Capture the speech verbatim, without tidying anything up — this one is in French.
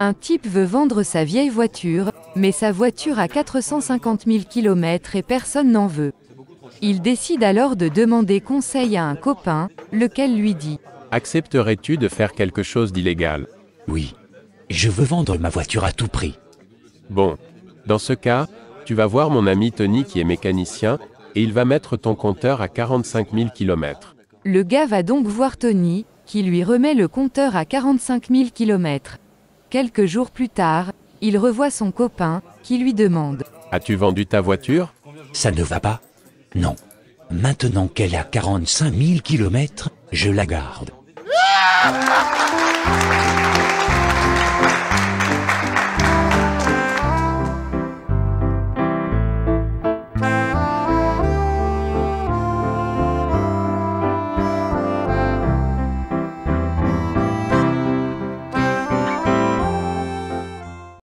Un type veut vendre sa vieille voiture, mais sa voiture a quatre cent cinquante mille kilomètres et personne n'en veut. Il décide alors de demander conseil à un copain, lequel lui dit « Accepterais-tu de faire quelque chose d'illégal ?»« Oui, je veux vendre ma voiture à tout prix. » Bon, dans ce cas, tu vas voir mon ami Tony qui est mécanicien, et il va mettre ton compteur à quarante-cinq mille kilomètres. Le gars va donc voir Tony, qui lui remet le compteur à quarante-cinq mille kilomètres. Quelques jours plus tard, il revoit son copain, qui lui demande « As-tu vendu ta voiture ?»« Ça ne va pas. Non. Maintenant qu'elle a quarante-cinq mille kilomètres, je la garde. »